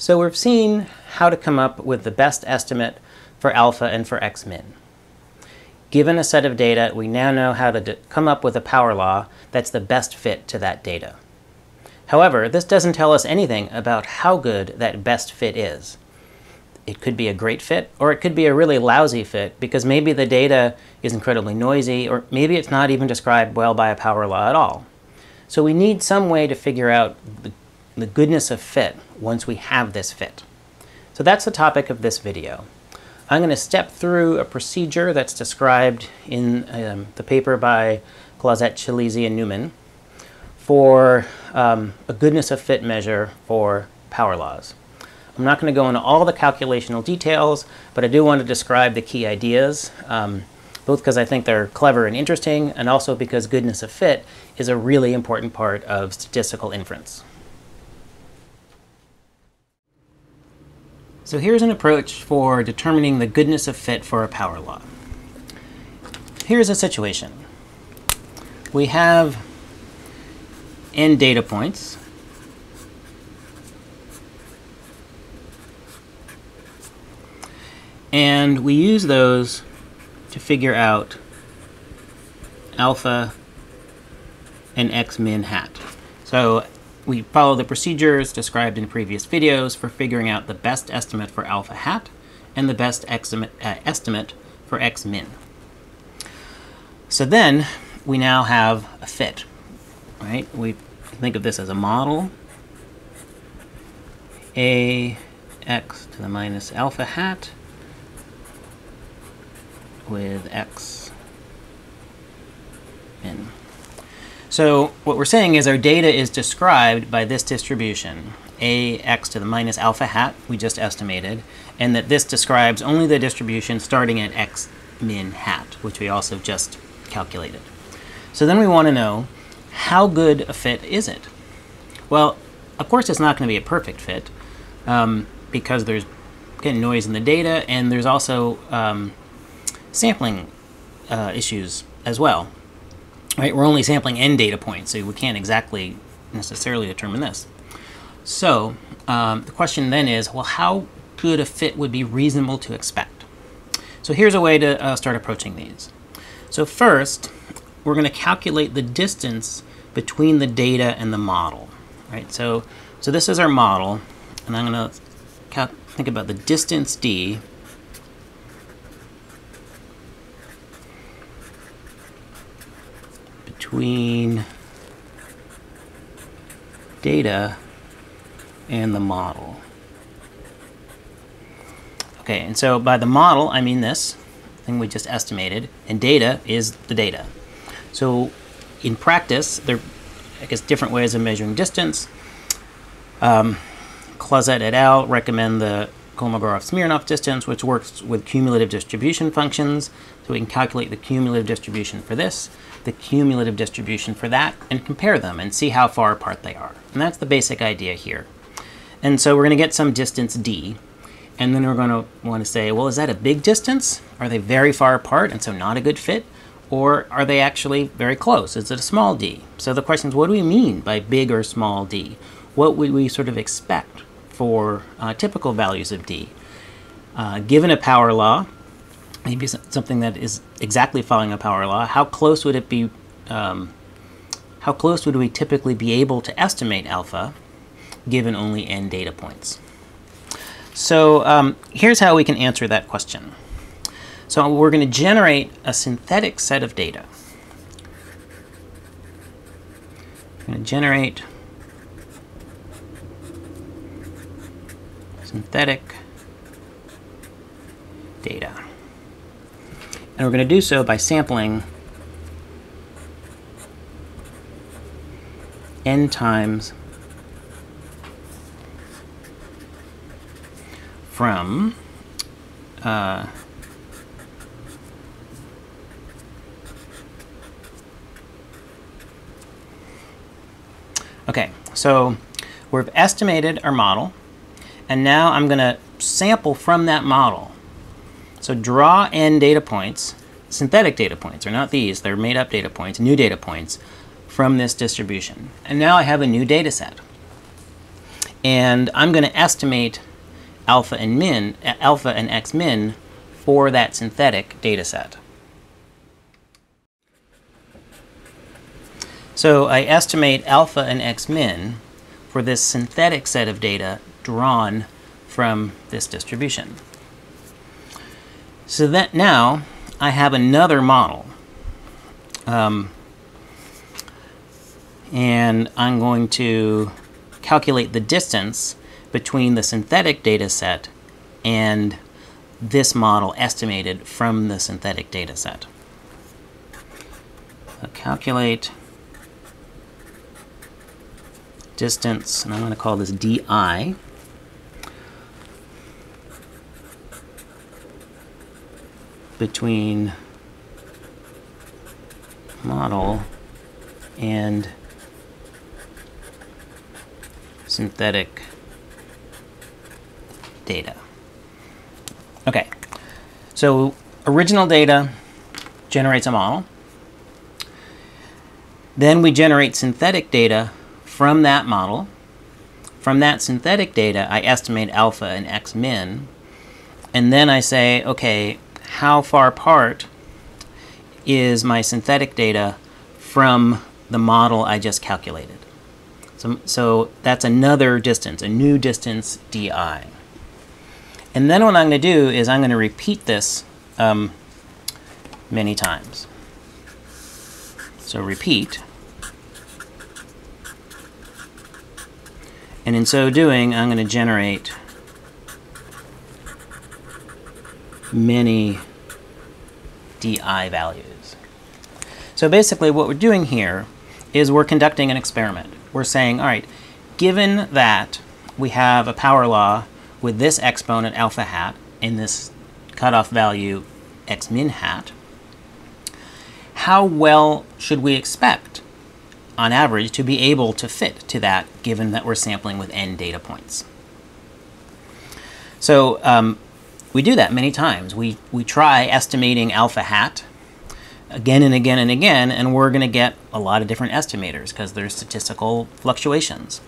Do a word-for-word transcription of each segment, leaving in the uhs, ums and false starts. So we've seen how to come up with the best estimate for alpha and for x min. Given a set of data, we now know how to come up with a power law that's the best fit to that data. However, this doesn't tell us anything about how good that best fit is. It could be a great fit, or it could be a really lousy fit, because maybe the data is incredibly noisy, or maybe it's not even described well by a power law at all. So we need some way to figure out the, the goodness of fit once we have this fit. So that's the topic of this video. I'm going to step through a procedure that's described in um, the paper by Clauset, Shalizi, and Newman for um, a goodness of fit measure for power laws. I'm not going to go into all the calculational details, but I do want to describe the key ideas, um, both because I think they're clever and interesting, and also because goodness of fit is a really important part of statistical inference. So here's an approach for determining the goodness of fit for a power law. Here's a situation. We have n data points. And we use those to figure out alpha and x min hat. So we follow the procedures described in previous videos for figuring out the best estimate for alpha hat and the best estimate, uh, estimate for x min. So then we now have a fit, right? We think of this as a model, a x to the minus alpha hat with x min. So what we're saying is our data is described by this distribution, ax to the minus alpha hat, we just estimated, and that this describes only the distribution starting at x min hat, which we also just calculated. So then we want to know, how good a fit is it? Well, of course it's not going to be a perfect fit, um, because there's again, noise in the data, and there's also um, sampling uh, issues as well. Right, we're only sampling n data points, so we can't exactly necessarily determine this. So um, the question then is, well, how good a fit would be reasonable to expect? So here's a way to uh, start approaching these. So first, we're going to calculate the distance between the data and the model. Right, so, so this is our model, and I'm going to think about the distance d between data and the model. Okay, and so by the model, I mean this thing we just estimated, and data is the data. So in practice, there are, I guess, different ways of measuring distance. Um, Clauset et al. Recommend the Kolmogorov-Smirnov distance, which works with cumulative distribution functions. So we can calculate the cumulative distribution for this, the cumulative distribution for that, and compare them and see how far apart they are. And that's the basic idea here. And so we're going to get some distance d, and then we're going to want to say, well, is that a big distance? Are they very far apart and so not a good fit? Or are they actually very close? Is it a small d? So the question is, what do we mean by big or small d? What would we sort of expect for uh, typical values of d? Uh, given a power law, maybe something that is exactly following a power law, how close would it be, um, how close would we typically be able to estimate alpha given only n data points? So um, here's how we can answer that question. So we're going to generate a synthetic set of data. We're going to generate synthetic data. And we're going to do so by sampling n times from uh, okay, so we've estimated our model, and now I'm going to sample from that model. So draw n data points, synthetic data points, or not these, they're made up data points, new data points from this distribution. And now I have a new data set. and I'm going to estimate alpha and min, alpha and x min for that synthetic data set. So I estimate alpha and x min for this synthetic set of data drawn from this distribution. So that now I have another model. Um, and I'm going to calculate the distance between the synthetic data set and this model estimated from the synthetic data set. So calculate distance, and I'm going to call this D I. Between model and synthetic data. Okay, so original data generates a model. Then we generate synthetic data from that model. From that synthetic data, I estimate alpha and x min. And then I say, okay, how far apart is my synthetic data from the model I just calculated? So, so that's another distance, a new distance D I. And then what I'm going to do is I'm going to repeat this um, many times. So repeat. And in so doing, I'm going to generate many D I values. So basically what we're doing here is we're conducting an experiment. We're saying, all right, given that we have a power law with this exponent alpha hat and this cutoff value x min hat, how well should we expect on average to be able to fit to that given that we're sampling with n data points? So um, we do that many times. We, we try estimating alpha hat again and again and again, and we're going to get a lot of different estimators because there's statistical fluctuations.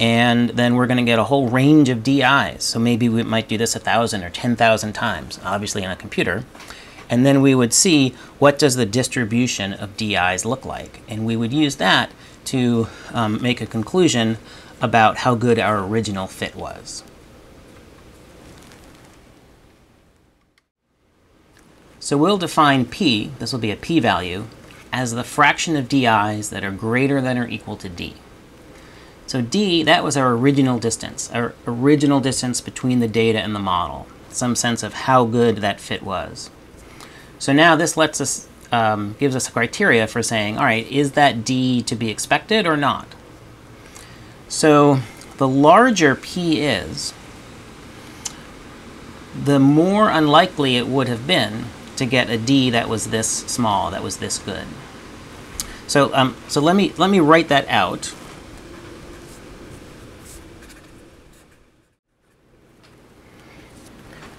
And then we're going to get a whole range of D Is. So maybe we might do this one thousand or ten thousand times, obviously on a computer. And then we would see what does the distribution of D Is look like. And we would use that to um, make a conclusion about how good our original fit was. So we'll define p, this will be a p-value, as the fraction of D Is that are greater than or equal to d. So d, that was our original distance, our original distance between the data and the model, some sense of how good that fit was. So now this lets us, um, gives us a criteria for saying, all right, is that d to be expected or not? So the larger p is, the more unlikely it would have been to get a d that was this small, that was this good. So, um, so let me let me write that out.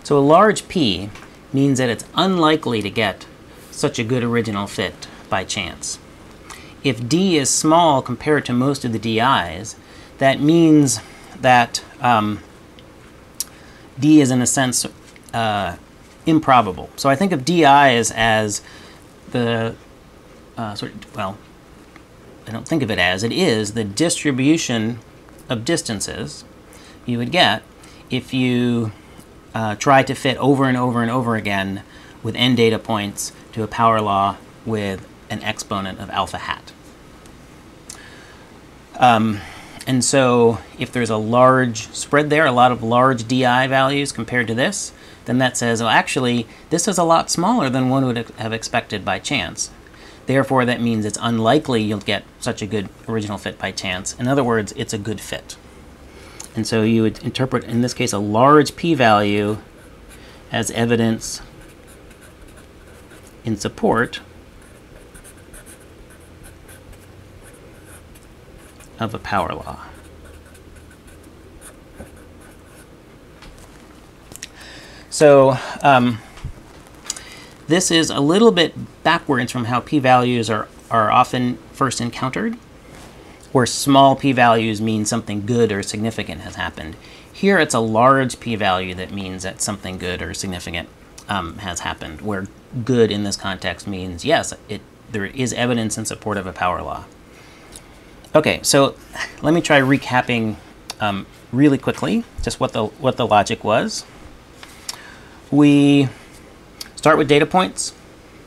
So a large p means that it's unlikely to get such a good original fit by chance. If d is small compared to most of the D Is, that means that um, d is in a sense uh, improbable. So I think of D I as, as the, uh, sort of, well, I don't think of it as, it is the distribution of distances you would get if you uh, try to fit over and over and over again with n data points to a power law with an exponent of alpha hat. Um, and so if there's a large spread there, a lot of large D I values compared to this, then that says, well, actually, this is a lot smaller than one would have expected by chance. Therefore, that means it's unlikely you'll get such a good original fit by chance. In other words, it's a good fit. And so you would interpret, in this case, a large p-value as evidence in support of a power law. So um, this is a little bit backwards from how p-values are, are often first encountered. where small p-values mean something good or significant has happened. Here it's a large p-value that means that something good or significant um, has happened, where good in this context means, yes, it, there is evidence in support of a power law. Okay, so let me try recapping um, really quickly just what the, what the logic was. We start with data points.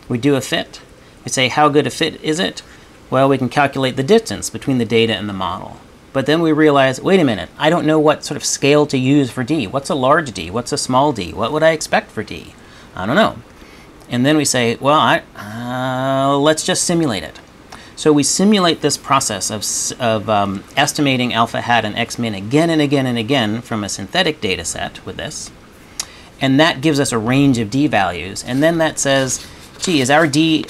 We do a fit. We say, how good a fit is it? Well, we can calculate the distance between the data and the model. But then we realize, wait a minute, I don't know what sort of scale to use for D. What's a large D? What's a small D? What would I expect for D? I don't know. And then we say, well, I, uh, let's just simulate it. So we simulate this process of, of um, estimating alpha hat and x min again and again and again from a synthetic data set with this. And that gives us a range of D values. And then that says, gee, is our D,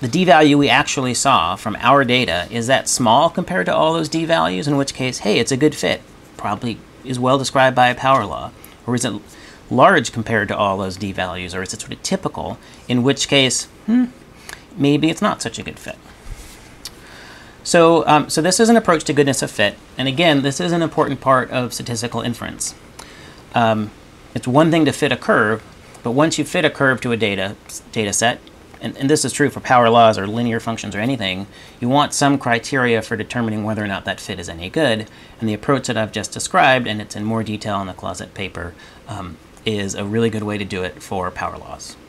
the D value we actually saw from our data, is that small compared to all those D values? In which case, hey, it's a good fit. Probably is well described by a power law. Or is it large compared to all those D values? Or is it sort of typical? In which case, hmm, maybe it's not such a good fit. So, um, so this is an approach to goodness of fit. And again, this is an important part of statistical inference. Um, It's one thing to fit a curve, but once you fit a curve to a data, data set, and, and this is true for power laws or linear functions or anything, you want some criteria for determining whether or not that fit is any good. And the approach that I've just described, and it's in more detail in the Clauset paper, um, is a really good way to do it for power laws.